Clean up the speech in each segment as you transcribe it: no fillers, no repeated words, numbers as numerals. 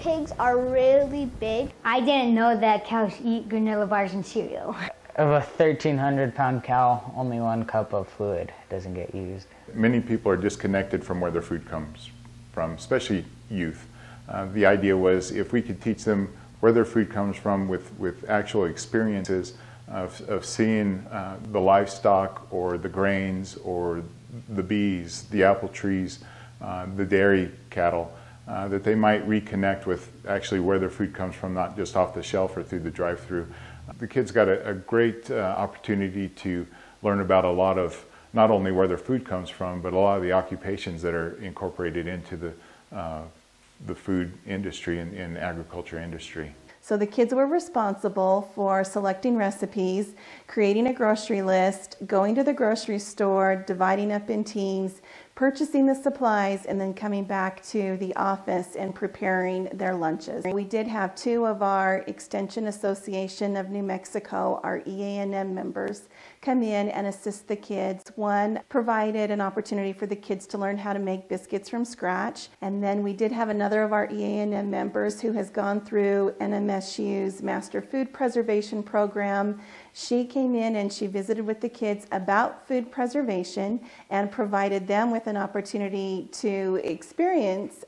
pigs are really big. I didn't know that cows eat granola bars and cereal. Of a 1,300-pound cow, only 1 cup of fluid doesn't get used. Many people are disconnected from where their food comes from, especially youth. The idea was if we could teach them where their food comes from with actual experiences of seeing the livestock or the grains or the bees, the apple trees, the dairy cattle, that they might reconnect with actually where their food comes from, not just off the shelf or through the drive-thru. The kids got a great opportunity to learn about a lot of not only where their food comes from, but a lot of the occupations that are incorporated into the food industry and agriculture industry. So the kids were responsible for selecting recipes, creating a grocery list, going to the grocery store, dividing up in teams, purchasing the supplies, and then coming back to the office and preparing their lunches. We did have 2 of our Extension Association of New Mexico, our EANM members, come in and assist the kids. One provided an opportunity for the kids to learn how to make biscuits from scratch. And then we did have another of our EANM members who has gone through NMSU's Master Food Preservation Program. She came in and she visited with the kids about food preservation and provided them with an opportunity to experience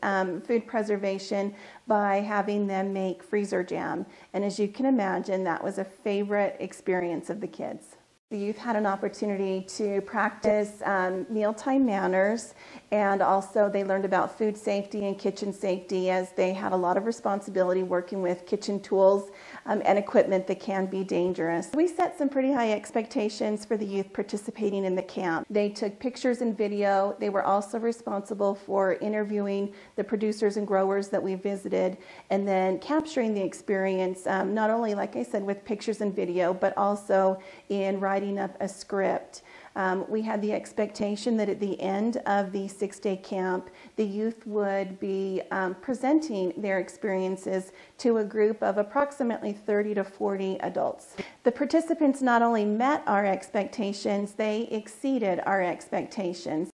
food preservation by having them make freezer jam. And as you can imagine, that was a favorite experience of the kids. The youth had an opportunity to practice mealtime manners, and also they learned about food safety and kitchen safety, as they had a lot of responsibility working with kitchen tools and equipment that can be dangerous. We set some pretty high expectations for the youth participating in the camp. They took pictures and video. They were also responsible for interviewing the producers and growers that we visited, and then capturing the experience, not only, like I said, with pictures and video, but also in writing up a script. We had the expectation that at the end of the 6-day camp, the youth would be presenting their experiences to a group of approximately 30 to 40 adults. The participants not only met our expectations, they exceeded our expectations.